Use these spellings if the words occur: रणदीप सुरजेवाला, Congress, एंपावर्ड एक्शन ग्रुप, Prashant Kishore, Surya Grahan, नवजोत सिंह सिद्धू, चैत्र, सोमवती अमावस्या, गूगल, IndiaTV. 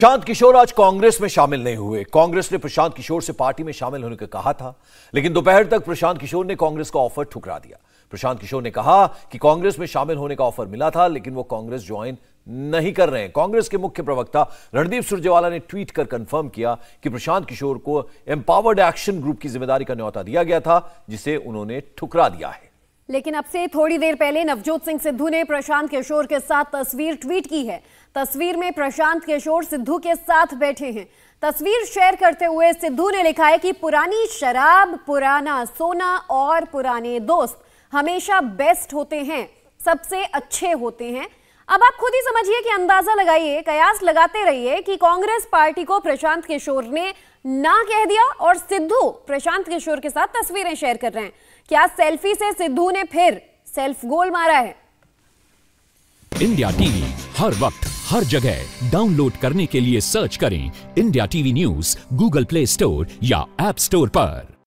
प्रशांत किशोर आज कांग्रेस में शामिल नहीं हुए। कांग्रेस ने प्रशांत किशोर से पार्टी में शामिल होने को कहा था, लेकिन दोपहर तक प्रशांत किशोर ने कांग्रेस का ऑफर ठुकरा दिया। प्रशांत किशोर ने कहा कि कांग्रेस में शामिल होने का ऑफर मिला था, लेकिन वो कांग्रेस ज्वाइन नहीं कर रहे हैं। कांग्रेस के मुख्य प्रवक्ता रणदीप सुरजेवाला ने ट्वीट कर कंफर्म किया कि प्रशांत किशोर को एंपावर्ड एक्शन ग्रुप की जिम्मेदारी का न्यौता दिया गया था, जिसे उन्होंने ठुकरा दिया है। लेकिन अब से थोड़ी देर पहले नवजोत सिंह सिद्धू ने प्रशांत किशोर के साथ तस्वीर ट्वीट की है। तस्वीर में प्रशांत किशोर सिद्धू के साथ बैठे हैं। तस्वीर शेयर करते हुए सिद्धू ने लिखा है कि पुरानी शराब, पुराना सोना और पुराने दोस्त हमेशा बेस्ट होते हैं, सबसे अच्छे होते हैं। अब आप खुद ही समझिए कि अंदाजा लगाइए, कयास लगाते रहिए कि कांग्रेस पार्टी को प्रशांत किशोर ने ना कह दिया और सिद्धू प्रशांत किशोर के साथ तस्वीरें शेयर कर रहे हैं। क्या सेल्फी से सिद्धू ने फिर सेल्फ गोल मारा है? इंडिया टीवी हर वक्त हर जगह डाउनलोड करने के लिए सर्च करें IndiaTV news गूगल play store या ऐप स्टोर पर।